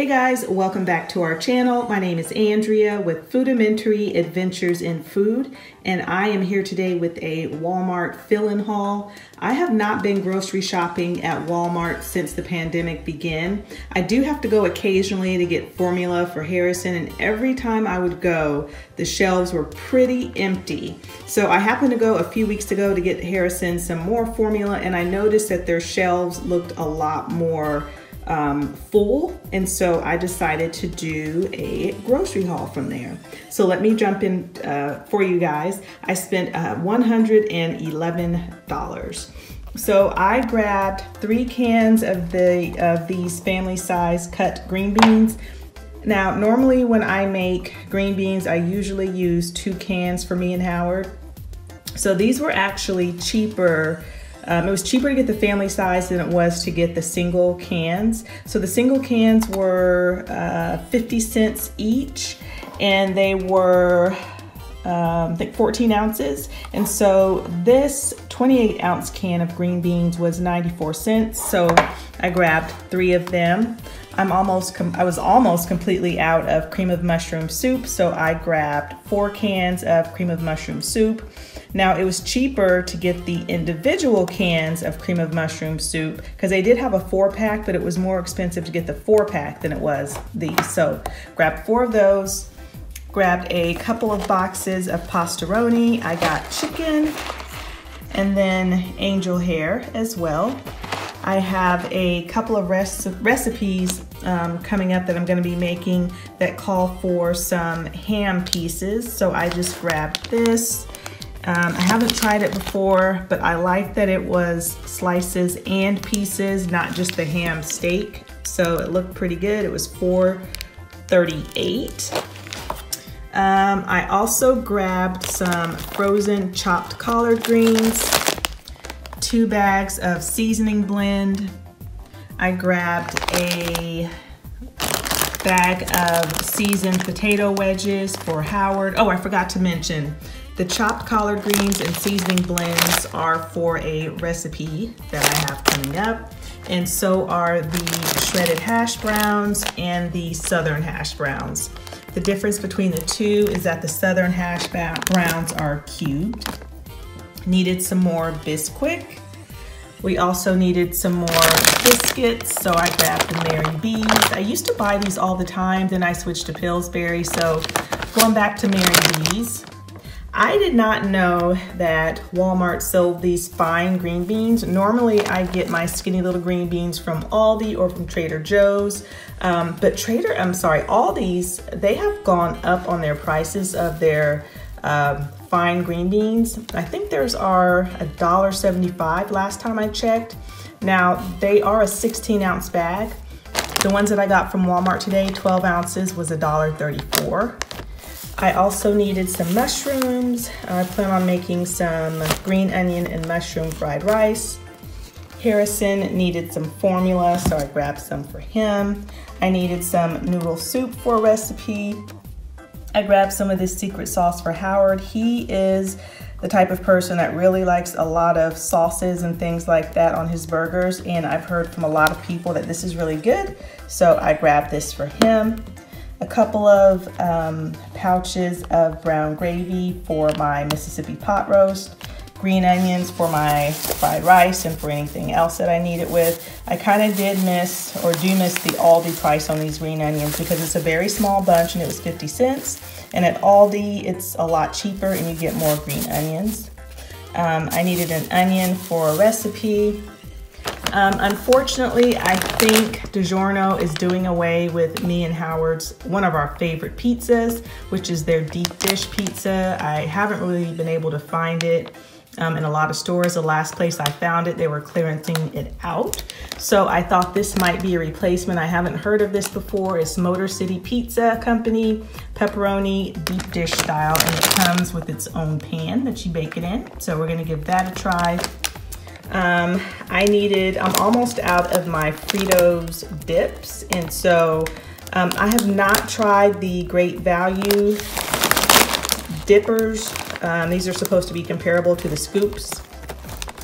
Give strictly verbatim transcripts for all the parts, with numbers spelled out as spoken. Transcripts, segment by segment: Hey guys, welcome back to our channel. My name is Andrea with Foodamentary Adventures in Food, and I am here today with a Walmart fill-in haul. I have not been grocery shopping at Walmart since the pandemic began. I do have to go occasionally to get formula for Harrison, and every time I would go, the shelves were pretty empty. So I happened to go a few weeks ago to get Harrison some more formula, and I noticed that their shelves looked a lot more Um, full, and so I decided to do a grocery haul from there. So let me jump in uh, for you guys. I spent uh, one hundred eleven dollars. So I grabbed three cans of the of these family size cut green beans. Now normally when I make green beans, I usually use two cans for me and Howard. So these were actually cheaper. Um, it was cheaper to get the family size than it was to get the single cans. So the single cans were uh, fifty cents each, and they were um, I think fourteen ounces. And so this twenty-eight ounce can of green beans was ninety-four cents. So I grabbed three of them. I'm almost com I was almost completely out of cream of mushroom soup, so I grabbed four cans of cream of mushroom soup. Now it was cheaper to get the individual cans of cream of mushroom soup because they did have a four pack, but it was more expensive to get the four pack than it was these. So grabbed four of those, grabbed a couple of boxes of Pastaroni. I got chicken and then angel hair as well. I have a couple of recipes um, coming up that I'm gonna be making that call for some ham pieces. So I just grabbed this. Um, I haven't tried it before, but I like that it was slices and pieces, not just the ham steak. So it looked pretty good. It was four thirty-eight. Um, I also grabbed some frozen chopped collard greens, two bags of seasoning blend. I grabbed a bag of seasoned potato wedges for Howard. Oh, I forgot to mention, the chopped collard greens and seasoning blends are for a recipe that I have coming up, and so are the shredded hash browns and the southern hash browns. The difference between the two is that the southern hash browns are cubed. Needed some more Bisquick. We also needed some more biscuits, so I grabbed the Mary B's. I used to buy these all the time, then I switched to Pillsbury, so going back to Mary B's. I did not know that Walmart sold these fine green beans. Normally I get my skinny little green beans from Aldi or from Trader Joe's, um, but Trader, I'm sorry, Aldi's, they have gone up on their prices of their um, fine green beans. I think theirs are a dollar seventy-five last time I checked. Now they are a sixteen ounce bag. The ones that I got from Walmart today, twelve ounces, was a dollar thirty-four. I also needed some mushrooms. I plan on making some green onion and mushroom fried rice. Harrison needed some formula, so I grabbed some for him. I needed some noodle soup for a recipe. I grabbed some of this secret sauce for Howard. He is the type of person that really likes a lot of sauces and things like that on his burgers, and I've heard from a lot of people that this is really good, so I grabbed this for him. A couple of um, pouches of brown gravy for my Mississippi pot roast, green onions for my fried rice and for anything else that I need it with. I kind of did miss or do miss the Aldi price on these green onions because it's a very small bunch and it was fifty cents. And at Aldi, it's a lot cheaper and you get more green onions. Um, I needed an onion for a recipe. Um, unfortunately, I think DiGiorno is doing away with me and Howard's one of our favorite pizzas, which is their deep dish pizza. I haven't really been able to find it um, in a lot of stores. The last place I found it, they were clearancing it out. So I thought this might be a replacement. I haven't heard of this before. It's Motor City Pizza Company, pepperoni, deep dish style, and it comes with its own pan that you bake it in. So we're gonna give that a try. Um, I needed, I'm almost out of my Fritos dips, and so um, I have not tried the Great Value dippers. Um, these are supposed to be comparable to the scoops.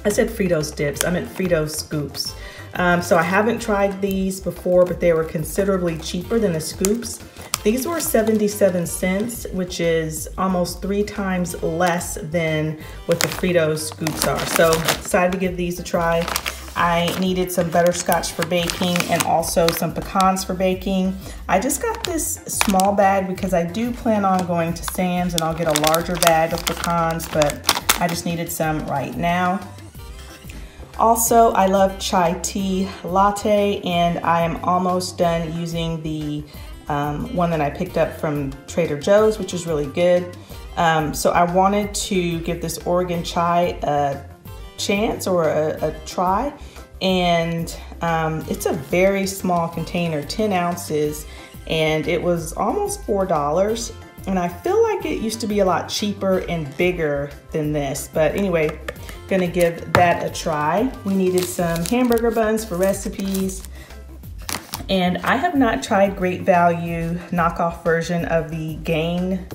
I said Fritos dips, I meant Fritos scoops. Um, so I haven't tried these before, but they were considerably cheaper than the scoops. These were seventy-seven cents, which is almost three times less than what the Fritos scoops are. So decided to give these a try. I needed some butterscotch for baking and also some pecans for baking. I just got this small bag because I do plan on going to Sam's and I'll get a larger bag of pecans, but I just needed some right now. Also, I love chai tea latte, and I am almost done using the um, one that I picked up from Trader Joe's, which is really good. Um, so I wanted to give this Oregon chai a chance or a, a try, and um, it's a very small container, ten ounces, and it was almost four dollars. And I feel like it used to be a lot cheaper and bigger than this, but anyway, gonna give that a try. We needed some hamburger buns for recipes. And I have not tried Great Value knockoff version of the Gang.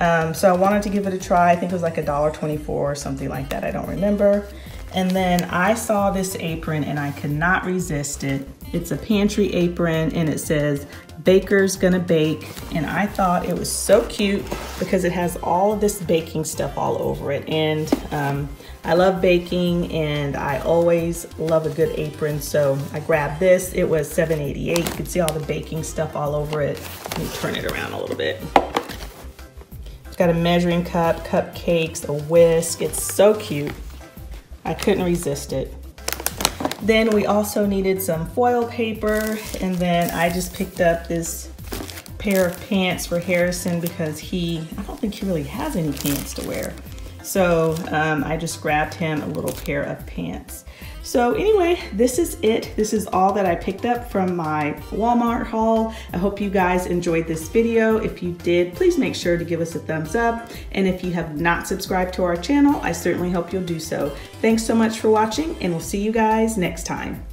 Um, so I wanted to give it a try. I think it was like a dollar twenty-four or something like that, I don't remember. And then I saw this apron and I could not resist it. It's a pantry apron and it says, "Baker's gonna bake," and I thought it was so cute because it has all of this baking stuff all over it. And um, I love baking and I always love a good apron, so I grabbed this. It was seven eighty-eight. You can see all the baking stuff all over it. Let me turn it around a little bit. It's got a measuring cup, cupcakes, a whisk. It's so cute. I couldn't resist it. Then we also needed some foil paper, and then I just picked up this pair of pants for Harrison because he, I don't think he really has any pants to wear. So um, I just grabbed him a little pair of pants. So anyway, this is it. This is all that I picked up from my Walmart haul. I hope you guys enjoyed this video. If you did, please make sure to give us a thumbs up. And if you have not subscribed to our channel, I certainly hope you'll do so. Thanks so much for watching, and we'll see you guys next time.